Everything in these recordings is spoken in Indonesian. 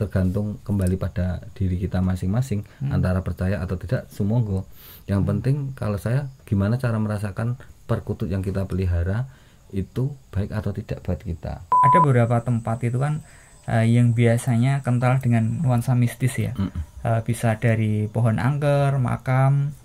tergantung kembali pada diri kita masing-masing, antara percaya atau tidak, sumonggo. Yang penting kalau saya, gimana cara merasakan perkutut yang kita pelihara itu baik atau tidak buat kita. Ada beberapa tempat itu kan yang biasanya kental dengan nuansa mistis ya, bisa dari pohon angker, makam.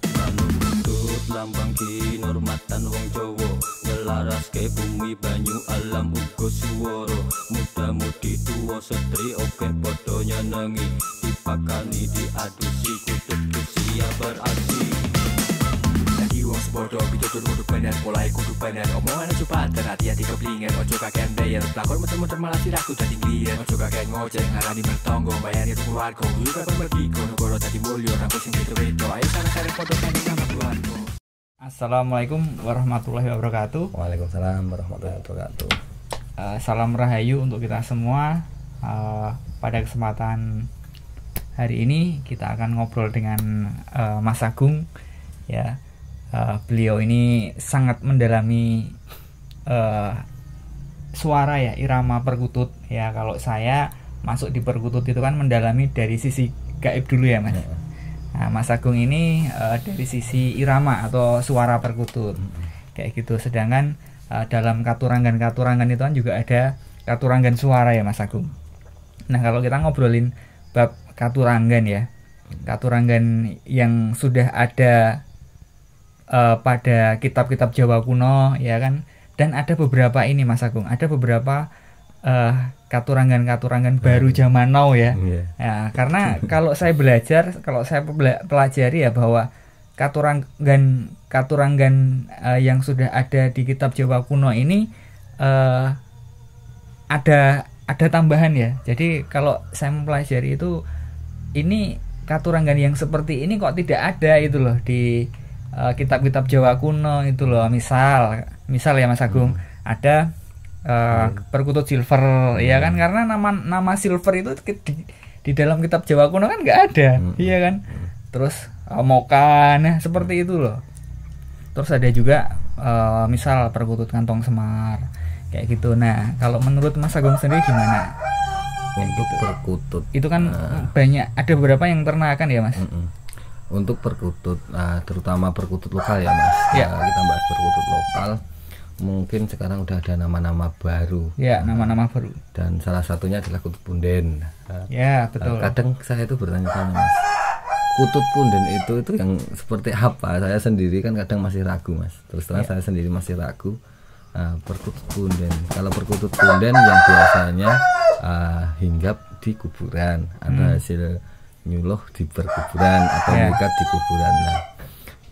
Lambang kinurmatan wong Jawa ngelaras ke bumi banyu alam uga swara muda-mudi tuwa setri oke padha nyenengi dipakani diadusi kutub usia beraksi lagi wong sepodo pitutur kudu bener polahe kudu bener omongan cepat hati-hati keblingen ojo kakean player pelakon muter-muter malah siraku dadi ngliyer ojo kakean ngoceh ngarani bertonggo bayani keluarga kudu pergi kono karo dadi mulya rampung sing keweto ayo sareng padha kanthi nama keluarga. Assalamualaikum warahmatullahi wabarakatuh. Waalaikumsalam warahmatullahi wabarakatuh. Salam rahayu untuk kita semua. Pada kesempatan hari ini kita akan ngobrol dengan Mas Agung ya. Beliau ini sangat mendalami suara ya, irama perkutut ya. Kalau saya masuk di perkutut itu kan mendalami dari sisi gaib dulu ya Mas. Nah, Mas Agung ini dari sisi irama atau suara perkutut kayak gitu. Sedangkan dalam Katuranggan itu kan juga ada Katuranggan suara ya Mas Agung. Nah kalau kita ngobrolin bab Katuranggan ya, Katuranggan yang sudah ada pada kitab-kitab Jawa kuno ya kan. Dan ada beberapa ini Mas Agung, ada beberapa Katuranggan baru zaman now ya. Ya, karena kalau saya belajar, kalau saya pelajari ya bahwa Katuranggan yang sudah ada di kitab Jawa kuno ini ada tambahan ya. Jadi kalau saya mempelajari itu, ini Katuranggan yang seperti ini kok tidak ada itu loh di kitab-kitab Jawa kuno itu loh. Misal ya Mas Agung, ada perkutut silver ya kan, karena nama silver itu di dalam kitab Jawa kuno kan nggak ada, iya kan. Terus moka, nah seperti itu loh. Terus ada juga misal perkutut kantong semar kayak gitu. Nah kalau menurut Mas Agung sendiri gimana untuk perkutut itu kan banyak, ada beberapa yang ternakan ya Mas. Untuk perkutut terutama perkutut lokal ya Mas ya. Kita bahas perkutut lokal, mungkin sekarang udah ada nama-nama baru ya, nama-nama baru, dan salah satunya adalah kutut punden ya. Betul, kadang saya itu bertanya-tanya Mas, kutut punden itu yang seperti apa? Saya sendiri kan kadang masih ragu Mas, terus terang ya. Saya sendiri masih ragu perkutut punden. Kalau perkutut punden yang biasanya hinggap di kuburan, ada hasil nyuluh di perkuburan atau mengikat di kuburan. Nah,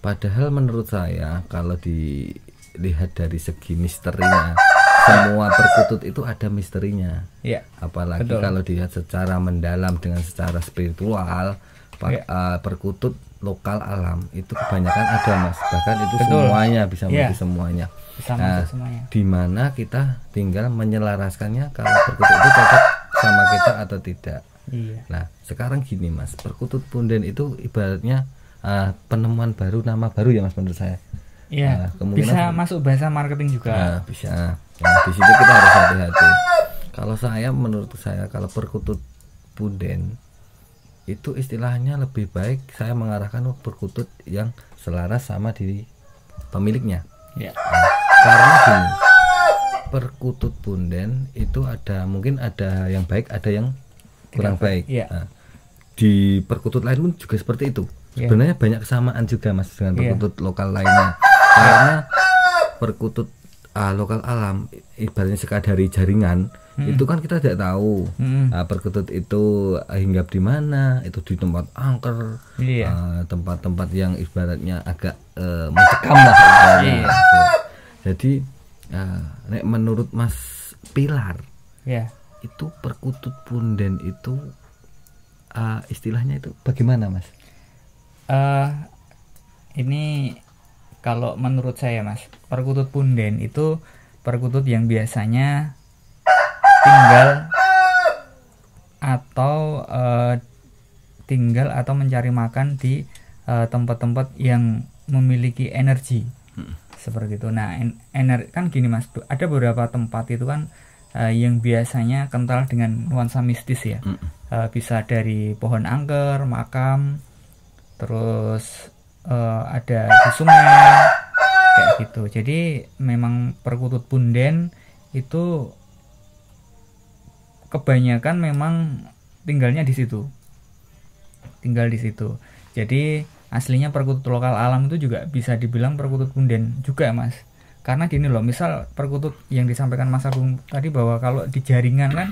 padahal menurut saya kalau di lihat dari segi misterinya, semua perkutut itu ada misterinya ya, apalagi betul. Kalau dilihat secara mendalam dengan secara spiritual ya. Perkutut lokal alam itu kebanyakan ada Mas, bahkan itu betul. Semuanya bisa ya. Menjadi semuanya. Nah, dimana kita tinggal menyelaraskannya kalau perkutut itu cocok sama kita atau tidak ya. Nah sekarang gini Mas, perkutut punden itu ibaratnya penemuan baru, nama baru ya Mas menurut saya. Ya, bisa masuk bahasa marketing juga. Nah, bisa. Nah, di situ kita harus hati-hati. Kalau saya, menurut saya kalau perkutut punden itu istilahnya lebih baik saya mengarahkan perkutut yang selaras sama diri pemiliknya. Ya. Nah, karena gini, perkutut punden itu ada, mungkin ada yang baik, ada yang kurang baik. Ya. Nah, di perkutut lain pun juga seperti itu. Ya. Sebenarnya banyak kesamaan juga Mas dengan perkutut ya. Lokal lainnya. Karena perkutut lokal alam ibaratnya sekadar dari jaringan, itu kan kita tidak tahu perkutut itu hinggap di mana, itu di tempat angker, tempat-tempat yang ibaratnya agak mencekam lah. Jadi nek menurut Mas Pilar itu perkutut punden itu istilahnya itu bagaimana Mas? Ini kalau menurut saya Mas, perkutut punden itu perkutut yang biasanya tinggal atau mencari makan di tempat-tempat yang memiliki energi seperti itu. Nah, kan gini Mas, ada beberapa tempat itu kan yang biasanya kental dengan nuansa mistis ya. Bisa dari pohon angker, makam, terus ada di sungai kayak gitu. Jadi memang perkutut punden itu kebanyakan memang tinggalnya di situ. Tinggal di situ. Jadi aslinya perkutut lokal alam itu juga bisa dibilang perkutut punden juga, Mas. Karena gini loh, misal perkutut yang disampaikan Mas Agung tadi bahwa kalau di jaringan kan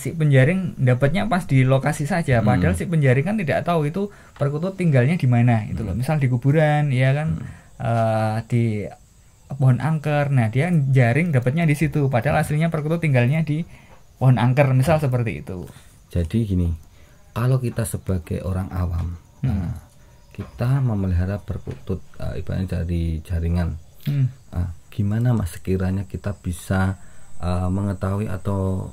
si penjaring dapatnya pas di lokasi saja, padahal si penjaring kan tidak tahu itu perkutut tinggalnya di mana itu loh. Misal di kuburan, ya kan, di pohon angker. Nah, dia jaring dapatnya di situ, padahal aslinya perkutut tinggalnya di pohon angker, misal seperti itu. Jadi gini, kalau kita sebagai orang awam, kita memelihara perkutut ibaratnya dari jaringan. Gimana Mas sekiranya kita bisa mengetahui atau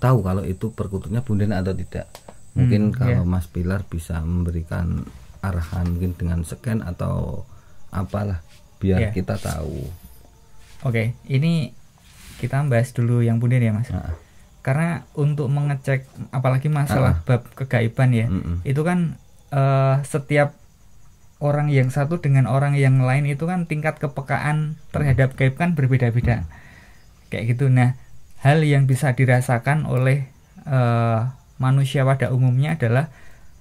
tahu kalau itu perkututnya punden atau tidak? Mungkin kalau Mas Pilar bisa memberikan arahan mungkin dengan scan atau apalah biar kita tahu. Oke, ini kita bahas dulu yang punden ya, Mas. Karena untuk mengecek apalagi masalah bab kegaiban ya, itu kan setiap orang yang satu dengan orang yang lain itu kan tingkat kepekaan terhadap gaib kan berbeda-beda kayak gitu. Nah, hal yang bisa dirasakan oleh manusia pada umumnya adalah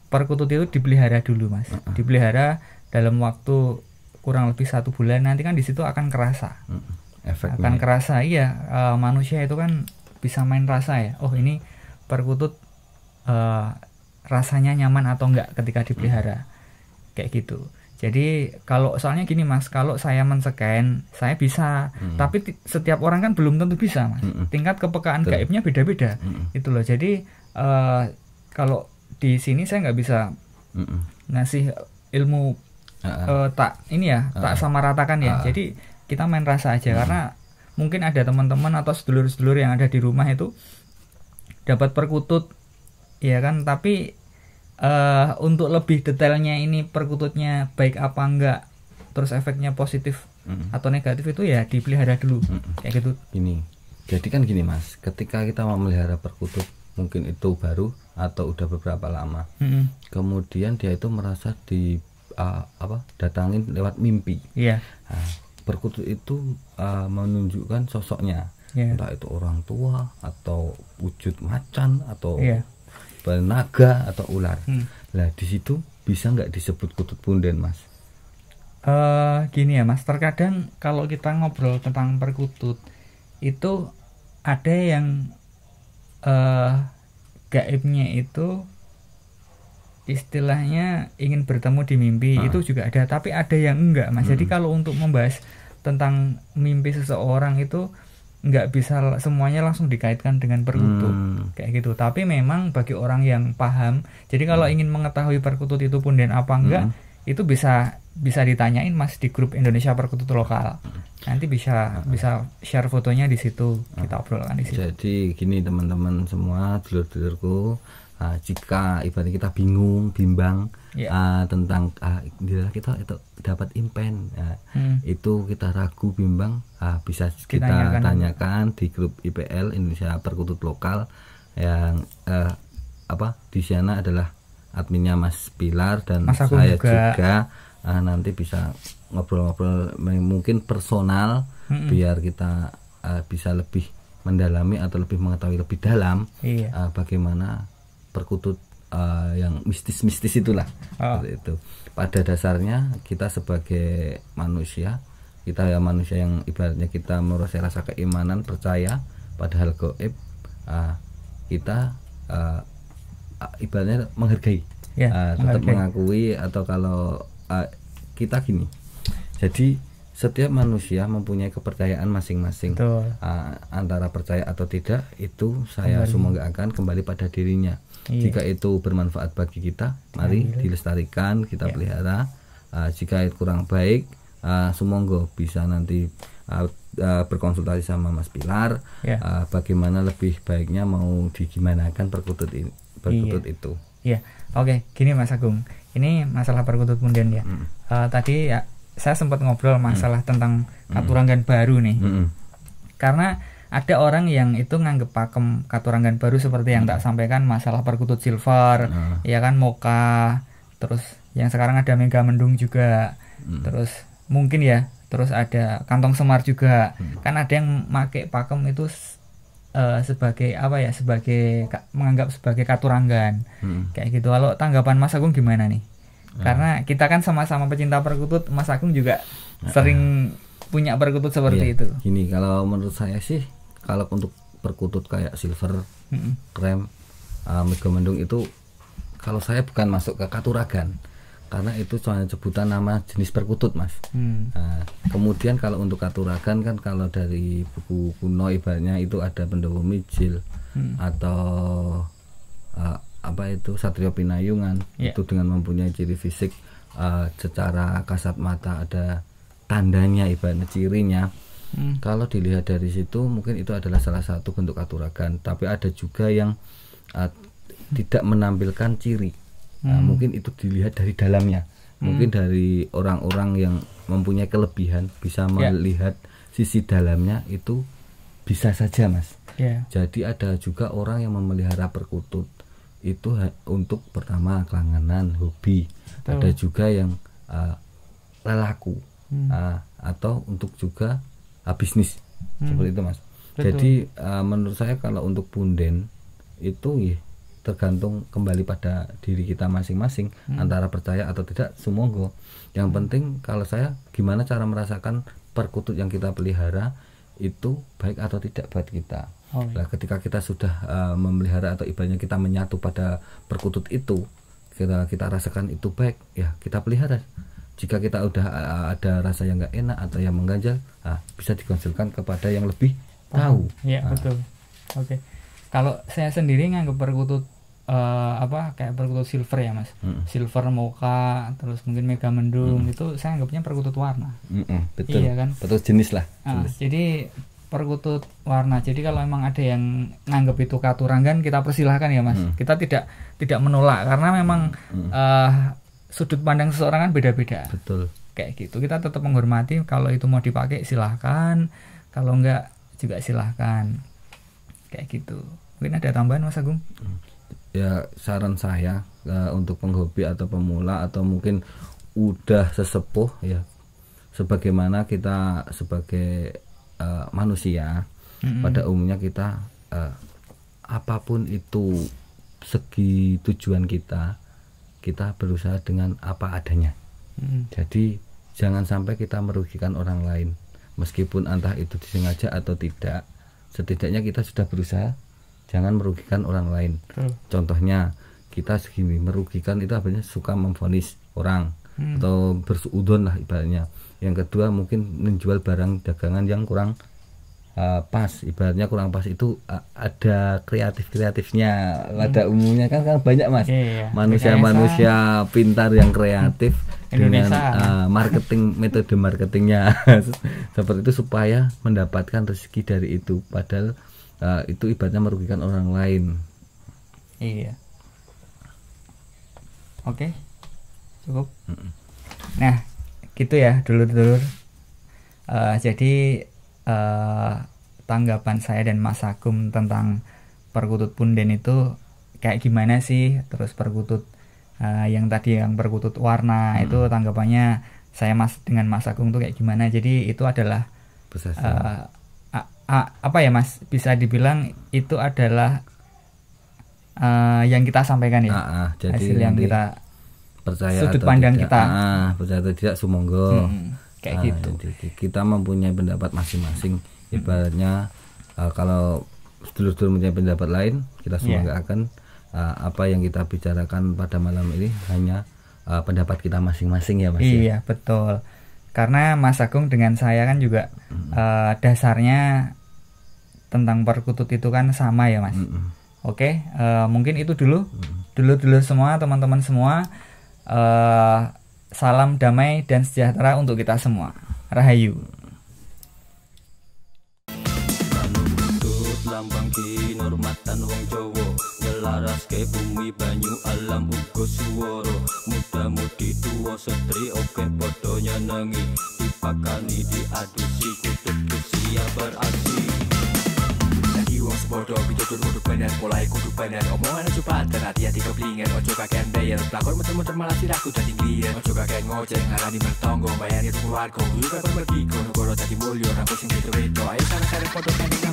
perkutut itu dipelihara dulu, Mas. Dipelihara dalam waktu kurang lebih 1 bulan, nanti kan di situ akan kerasa efeknya. Akan kerasa, iya. Manusia itu kan bisa main rasa ya, oh ini perkutut rasanya nyaman atau enggak ketika dipelihara kayak gitu. Jadi kalau soalnya gini, Mas, kalau saya men-scan saya bisa, tapi setiap orang kan belum tentu bisa, Mas. Tingkat kepekaan gaibnya beda-beda itu loh. Jadi kalau di sini saya nggak bisa ngasih ilmu tak sama ratakan ya. Jadi kita main rasa aja, karena mungkin ada teman-teman atau sedulur-sedulur yang ada di rumah itu dapat perkutut ya kan, tapi untuk lebih detailnya ini perkututnya baik apa enggak, terus efeknya positif atau negatif itu ya dipelihara dulu kayak gitu. Ini jadi kan gini, Mas, ketika kita mau melihara perkutut mungkin itu baru atau udah beberapa lama, kemudian dia itu merasa di datangin lewat mimpi. Nah, perkutut itu menunjukkan sosoknya, entah itu orang tua atau wujud macan atau naga atau ular. Nah, di situ bisa nggak disebut kutut punden, Mas? Gini ya, Mas, terkadang kalau kita ngobrol tentang perkutut itu ada yang gaibnya itu istilahnya ingin bertemu di mimpi, itu juga ada, tapi ada yang enggak, Mas. Jadi kalau untuk membahas tentang mimpi seseorang itu nggak bisa semuanya langsung dikaitkan dengan perkutut kayak gitu. Tapi memang bagi orang yang paham, jadi kalau ingin mengetahui perkutut itu punden apa enggak, itu bisa ditanyain, Mas, di grup Indonesia Perkutut Lokal. Nanti bisa share fotonya di situ, kita obrolkan di situ. Jadi gini teman-teman semua, dulur-dulurku, jika ibaratnya kita bimbang tentang kita itu dapat impen, itu kita ragu, bimbang, bisa kita tanyakan di grup IPL Indonesia Perkutut Lokal yang di sana adalah adminnya Mas Pilar dan Mas Agung, saya juga. Nanti bisa ngobrol-ngobrol mungkin personal, biar kita bisa lebih mendalami atau lebih mengetahui lebih dalam bagaimana perkutut yang mistis-mistis itulah. Itu pada dasarnya kita sebagai manusia, yang ibaratnya kita merasa keimanan, percaya pada hal gaib, kita ibaratnya menghargai, tetap mengakui. Atau kalau kita gini, jadi setiap manusia mempunyai kepercayaan masing-masing, antara percaya atau tidak itu saya semua nggak akan kembali pada dirinya. Jika itu bermanfaat bagi kita, mari dilestarikan, kita pelihara. Jika itu kurang baik, semoga bisa nanti berkonsultasi sama Mas Pilar, bagaimana lebih baiknya mau digimanakan perkutut itu. Oke, gini Mas Agung, ini masalah perkutut punden ya. Tadi ya saya sempat ngobrol masalah tentang KATURANGGAN baru nih, karena ada orang yang itu nganggep pakem Katuranggan baru seperti yang tak sampaikan masalah perkutut silver, ya kan, moka, terus yang sekarang ada mega mendung juga, terus mungkin ya, terus ada kantong semar juga, kan ada yang make pakem itu sebagai apa ya, sebagai menganggap sebagai Katuranggan, kayak gitu. Kalau tanggapan Mas Agung gimana nih? Karena kita kan sama-sama pecinta perkutut, Mas Agung juga sering punya perkutut seperti itu. Gini, kalau menurut saya sih, kalau untuk perkutut kayak silver, krem, mega mendung itu, kalau saya bukan masuk ke Katuranggan, karena itu cuma sebutan nama jenis perkutut, Mas. Kemudian kalau untuk Katuranggan kan, kalau dari buku kuno ibaratnya itu ada Pendowo Mijil atau apa itu Satrio Pinayungan, itu dengan mempunyai ciri fisik secara kasat mata ada tandanya, ibaratnya cirinya. Kalau dilihat dari situ mungkin itu adalah salah satu bentuk Katuranggan, tapi ada juga yang tidak menampilkan ciri. Mungkin itu dilihat dari dalamnya, mungkin dari orang-orang yang mempunyai kelebihan bisa melihat sisi dalamnya, itu bisa saja, Mas. Jadi ada juga orang yang memelihara perkutut itu untuk pertama langganan, hobi. Ada juga yang lelaku atau untuk juga bisnis seperti itu, Mas. Betul. Jadi menurut saya kalau untuk punden itu tergantung kembali pada diri kita masing-masing, antara percaya atau tidak, sumonggo. Yang penting kalau saya, gimana cara merasakan perkutut yang kita pelihara itu baik atau tidak buat kita. Nah, ketika kita sudah memelihara atau ibaratnya kita menyatu pada perkutut itu, kita rasakan itu baik, ya kita pelihara. Jika kita udah ada rasa yang nggak enak atau yang mengganjal, bisa dikonsulkan kepada yang lebih tahu. Iya, betul. Oke. Kalau saya sendiri nganggap perkutut kayak perkutut silver ya, Mas. Silver, moka, terus mungkin mega mendung, itu saya anggapnya perkutut warna. Betul. Iya kan? Betul, jenis lah. Jenis. Jadi perkutut warna. Jadi kalau memang ada yang nganggap itu Katuranggan, kita persilahkan ya, Mas. Kita tidak menolak, karena memang sudut pandang seseorang kan beda-beda. Betul. Kayak gitu. Kita tetap menghormati, kalau itu mau dipakai silahkan, kalau enggak juga silahkan. Kayak gitu. Mungkin ada tambahan, Mas Agung? Ya, saran saya untuk penghobi atau pemula atau mungkin udah sesepuh ya, sebagaimana kita sebagai manusia pada umumnya kita apapun itu segi tujuan kita berusaha dengan apa adanya. Jadi jangan sampai kita merugikan orang lain, meskipun entah itu disengaja atau tidak, setidaknya kita sudah berusaha jangan merugikan orang lain. Contohnya kita segini, merugikan itu apanya, suka memvonis orang atau bersuudon lah ibaratnya. Yang kedua mungkin menjual barang dagangan yang kurang pas, ibaratnya kurang pas itu ada kreatifnya pada umumnya kan banyak, Mas. Manusia-manusia pintar yang kreatif dengan marketing, metode marketingnya seperti itu supaya mendapatkan rezeki dari itu, padahal itu ibaratnya merugikan orang lain. Oke, cukup. Nah, gitu ya dulur-dulur. Jadi tanggapan saya dan Mas Agung tentang perkutut punden itu kayak gimana sih, terus perkutut yang perkutut warna itu tanggapannya saya dengan Mas Agung tuh kayak gimana. Jadi itu adalah apa ya, Mas, bisa dibilang itu adalah yang kita sampaikan ya, jadi hasil yang kita percaya, sudut pandang kita percaya atau tidak, sumonggo. Kayak gitu. Kita mempunyai pendapat masing-masing, ibaratnya kalau dulur-dulur mempunyai pendapat lain, kita semua nggak akan apa yang kita bicarakan pada malam ini hanya pendapat kita masing-masing ya, Mas. Iya, betul. Karena Mas Agung dengan saya kan juga dasarnya tentang perkutut itu kan sama ya, Mas. Oke, mungkin itu dulu dulu semua, teman-teman semua. Salam damai dan sejahtera untuk kita semua. Rahayu. Perkutut lambang kinurmatan wong Jawa, nelaraske bumi banyu alam uga swara. Muda-mudi tuwa setri oke padha nyenengi, dipakani diadusi kutub usia beraksi. Wong sebodoh pitutun kudu bener, polai kudu bener, omongan aja paten, hati-hati keblingen, ojo kakean bayar, pelakon muter-muter malah sirahku jadi ngliyen, ojo kakean ngoceh, ngarani mertonggo, bayani tuku wargo, kudu kapan mergigo, negoro jadi mulyo, rampus yang gitu-gitu, ayo sana-sana foto kan